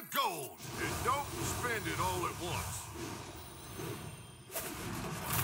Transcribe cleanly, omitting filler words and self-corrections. the gold and don't spend it all at once.